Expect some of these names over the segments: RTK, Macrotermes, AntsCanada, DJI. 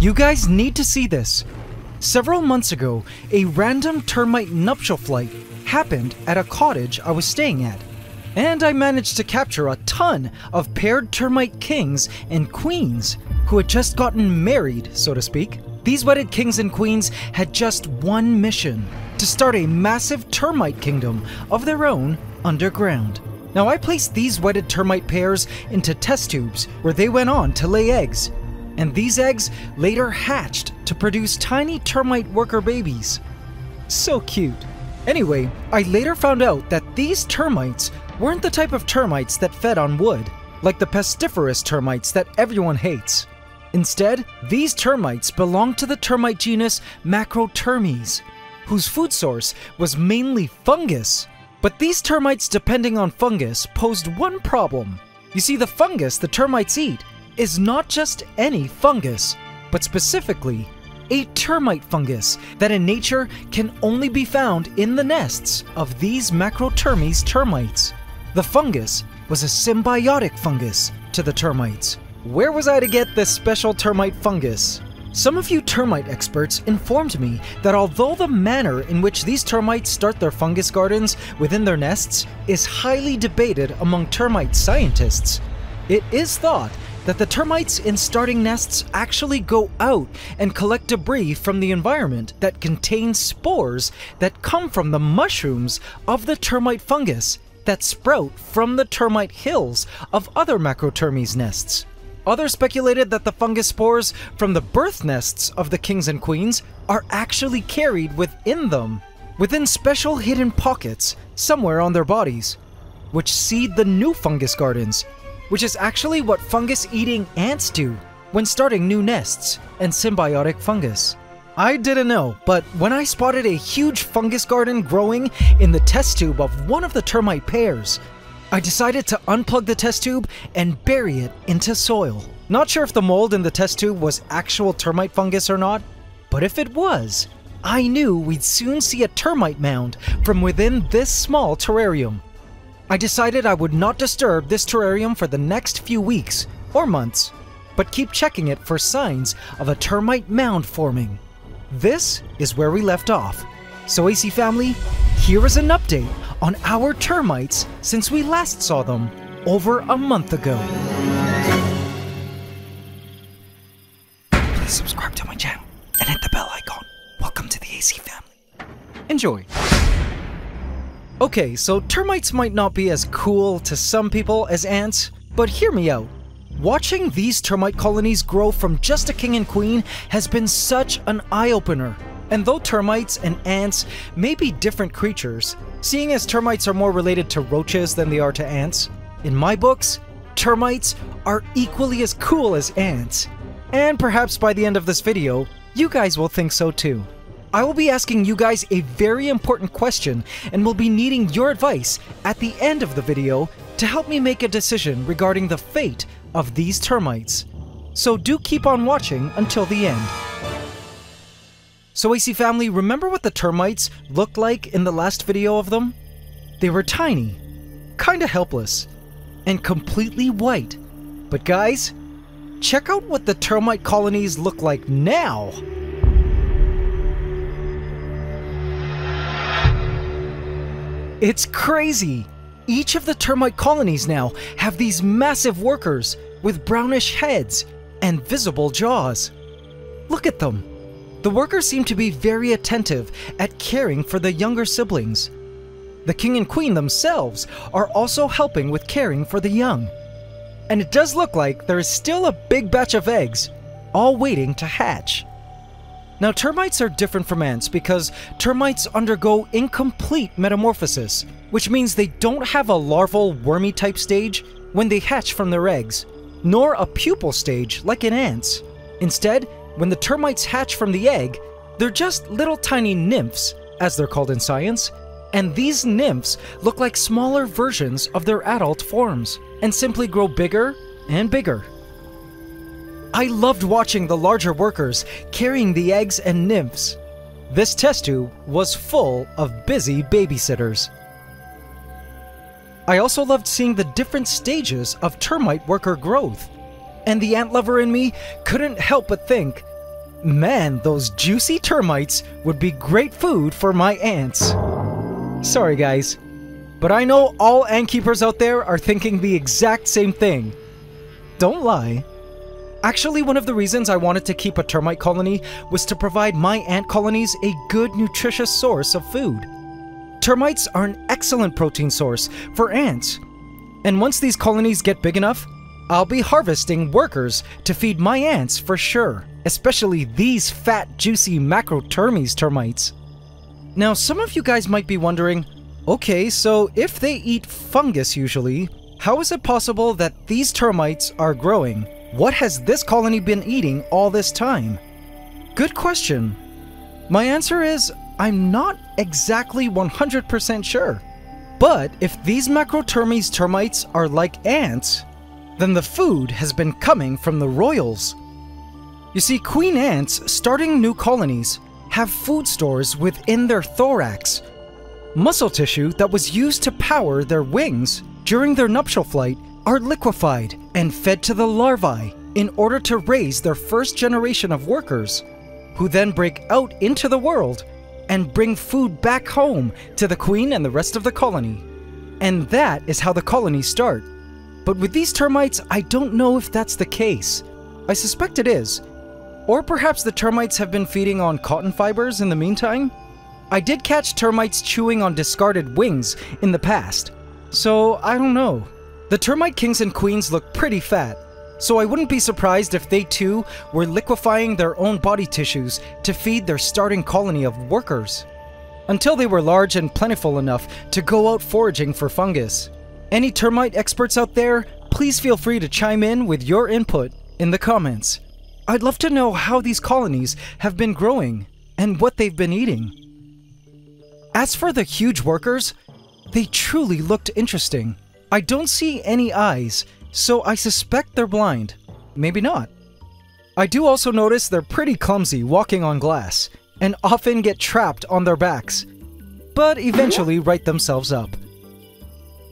You guys need to see this. Several months ago, a random termite nuptial flight happened at a cottage I was staying at, and I managed to capture a ton of paired termite kings and queens who had just gotten married, so to speak. These wedded kings and queens had just one mission: to start a massive termite kingdom of their own underground. Now, I placed these wedded termite pairs into test tubes where they went on to lay eggs, and these eggs later hatched to produce tiny termite worker babies. So cute. Anyway, I later found out that these termites weren't the type of termites that fed on wood, like the pestiferous termites that everyone hates. Instead, these termites belonged to the termite genus Macrotermes, whose food source was mainly fungus. But these termites, depending on fungus, posed one problem. You see, the fungus the termites eat is not just any fungus, but specifically a termite fungus that in nature can only be found in the nests of these Macrotermes termites. The fungus was a symbiotic fungus to the termites. Where was I to get this special termite fungus? Some of you termite experts informed me that although the manner in which these termites start their fungus gardens within their nests is highly debated among termite scientists, it is thought that the termites in starting nests actually go out and collect debris from the environment that contains spores that come from the mushrooms of the termite fungus that sprout from the termite hills of other Macrotermes nests. Others speculated that the fungus spores from the birth nests of the kings and queens are actually carried within them, within special hidden pockets somewhere on their bodies, which seed the new fungus gardens, which is actually what fungus-eating ants do when starting new nests and symbiotic fungus. I didn't know, but when I spotted a huge fungus garden growing in the test tube of one of the termite pairs, I decided to unplug the test tube and bury it into soil. Not sure if the mold in the test tube was actual termite fungus or not, but if it was, I knew we'd soon see a termite mound from within this small terrarium. I decided I would not disturb this terrarium for the next few weeks or months, but keep checking it for signs of a termite mound forming. This is where we left off. So AC family, here is an update on our termites since we last saw them over a month ago. Please subscribe to my channel and hit the bell icon. Welcome to the AC family. Enjoy. Okay, so termites might not be as cool to some people as ants, but hear me out. Watching these termite colonies grow from just a king and queen has been such an eye-opener. And though termites and ants may be different creatures, seeing as termites are more related to roaches than they are to ants, in my books, termites are equally as cool as ants. And perhaps by the end of this video, you guys will think so too. I will be asking you guys a very important question and will be needing your advice at the end of the video to help me make a decision regarding the fate of these termites. So do keep on watching until the end. So AC family, remember what the termites looked like in the last video of them? They were tiny, kinda helpless, and completely white. But guys, check out what the termite colonies look like now! It's crazy! Each of the termite colonies now have these massive workers with brownish heads and visible jaws. Look at them! The workers seem to be very attentive at caring for the younger siblings. The king and queen themselves are also helping with caring for the young. And it does look like there is still a big batch of eggs, all waiting to hatch. Now, termites are different from ants because termites undergo incomplete metamorphosis, which means they don't have a larval, wormy type stage when they hatch from their eggs, nor a pupal stage like in ants. Instead, when the termites hatch from the egg, they're just little tiny nymphs, as they're called in science, and these nymphs look like smaller versions of their adult forms, and simply grow bigger and bigger. I loved watching the larger workers carrying the eggs and nymphs. This test tube was full of busy babysitters. I also loved seeing the different stages of termite worker growth. And the ant lover in me couldn't help but think Man, those juicy termites would be great food for my ants. Sorry guys, but I know all ant keepers out there are thinking the exact same thing. Don't lie. Actually, one of the reasons I wanted to keep a termite colony was to provide my ant colonies a good, nutritious source of food. Termites are an excellent protein source for ants. And once these colonies get big enough, I'll be harvesting workers to feed my ants for sure, especially these fat, juicy Macrotermes termites. Now, some of you guys might be wondering, okay, so if they eat fungus usually, how is it possible that these termites are growing? What has this colony been eating all this time? Good question. My answer is, I'm not exactly 100% sure. But if these Macrotermes termites are like ants, then the food has been coming from the royals. You see, queen ants starting new colonies have food stores within their thorax, muscle tissue that was used to power their wings during their nuptial flight are liquefied and fed to the larvae in order to raise their first generation of workers, who then break out into the world and bring food back home to the queen and the rest of the colony. And that is how the colonies start. But with these termites, I don't know if that's the case. I suspect it is. Or perhaps the termites have been feeding on cotton fibers in the meantime? I did catch termites chewing on discarded wings in the past, so I don't know. The termite kings and queens look pretty fat, so I wouldn't be surprised if they too were liquefying their own body tissues to feed their starting colony of workers, until they were large and plentiful enough to go out foraging for fungus. Any termite experts out there, please feel free to chime in with your input in the comments. I'd love to know how these colonies have been growing and what they've been eating. As for the huge workers, they truly looked interesting. I don't see any eyes, so I suspect they're blind. Maybe not. I do also notice they're pretty clumsy walking on glass, and often get trapped on their backs, but eventually right themselves up.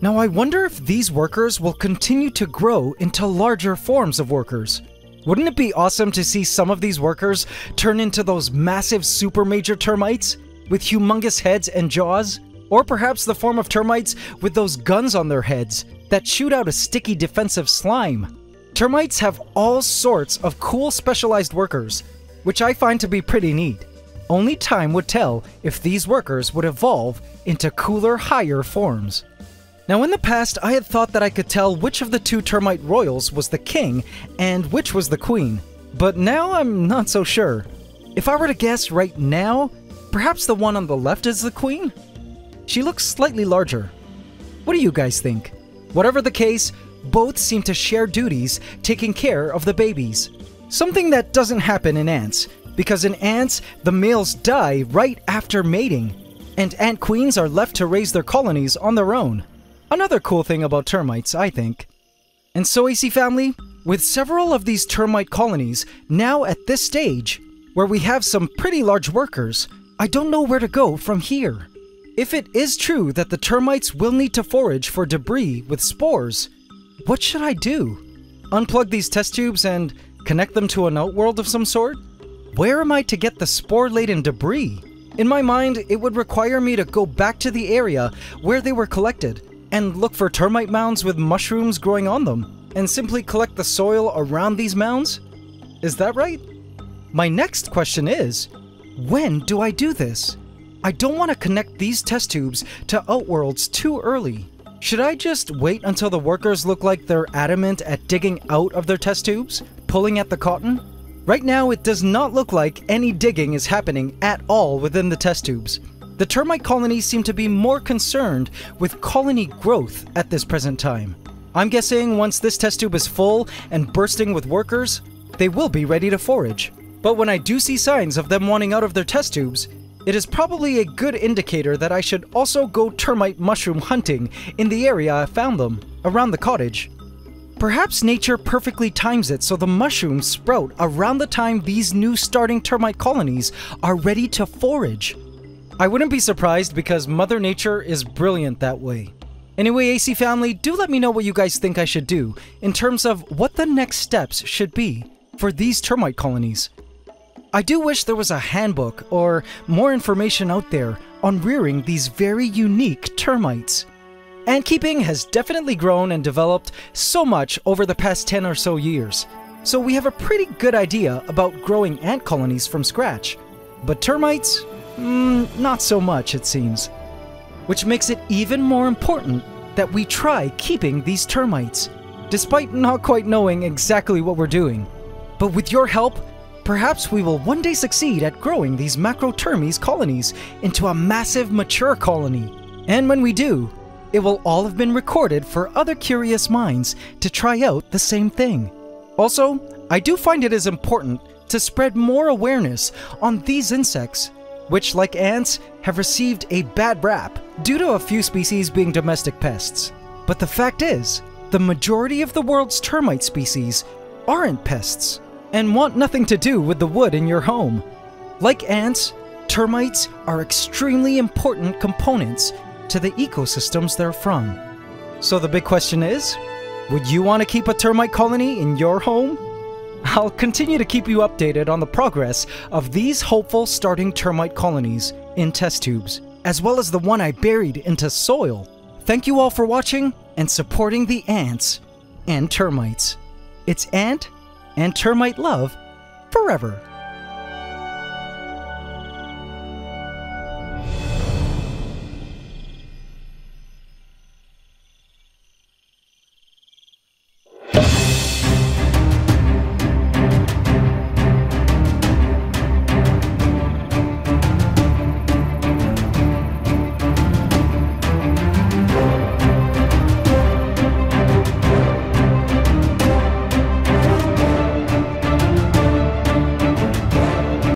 Now I wonder if these workers will continue to grow into larger forms of workers. Wouldn't it be awesome to see some of these workers turn into those massive super major termites with humongous heads and jaws? Or perhaps the form of termites with those guns on their heads that shoot out a sticky defensive slime. Termites have all sorts of cool specialized workers, which I find to be pretty neat. Only time would tell if these workers would evolve into cooler, higher forms. Now in the past, I had thought that I could tell which of the two termite royals was the king and which was the queen, but now I'm not so sure. If I were to guess right now, perhaps the one on the left is the queen? She looks slightly larger. What do you guys think? Whatever the case, both seem to share duties taking care of the babies. Something that doesn't happen in ants, because in ants, the males die right after mating, and ant queens are left to raise their colonies on their own. Another cool thing about termites, I think. And so, AC family, with several of these termite colonies now at this stage, where we have some pretty large workers, I don't know where to go from here. If it is true that the termites will need to forage for debris with spores, what should I do? Unplug these test tubes and connect them to an outworld of some sort? Where am I to get the spore-laden debris? In my mind, it would require me to go back to the area where they were collected and look for termite mounds with mushrooms growing on them and simply collect the soil around these mounds? Is that right? My next question is, when do I do this? I don't want to connect these test tubes to outworlds too early. Should I just wait until the workers look like they're adamant at digging out of their test tubes, pulling at the cotton? Right now, it does not look like any digging is happening at all within the test tubes. The termite colonies seem to be more concerned with colony growth at this present time. I'm guessing once this test tube is full and bursting with workers, they will be ready to forage. But when I do see signs of them wanting out of their test tubes, it is probably a good indicator that I should also go termite mushroom hunting in the area I found them, around the cottage. Perhaps nature perfectly times it so the mushrooms sprout around the time these new starting termite colonies are ready to forage. I wouldn't be surprised because Mother Nature is brilliant that way. Anyway, AC family, do let me know what you guys think I should do in terms of what the next steps should be for these termite colonies. I do wish there was a handbook or more information out there on rearing these very unique termites. Ant keeping has definitely grown and developed so much over the past 10 or so years, so we have a pretty good idea about growing ant colonies from scratch. But termites? Not so much, it seems. Which makes it even more important that we try keeping these termites, despite not quite knowing exactly what we're doing. But with your help, perhaps we will one day succeed at growing these Macrotermes colonies into a massive mature colony. And when we do, it will all have been recorded for other curious minds to try out the same thing. Also, I do find it is important to spread more awareness on these insects, which, like ants, have received a bad rap due to a few species being domestic pests. But the fact is, the majority of the world's termite species aren't pests and want nothing to do with the wood in your home. Like ants, termites are extremely important components to the ecosystems they're from. So the big question is, would you want to keep a termite colony in your home? I'll continue to keep you updated on the progress of these hopeful starting termite colonies in test tubes, as well as the one I buried into soil. Thank you all for watching and supporting the ants and termites. It's ant and termite love forever.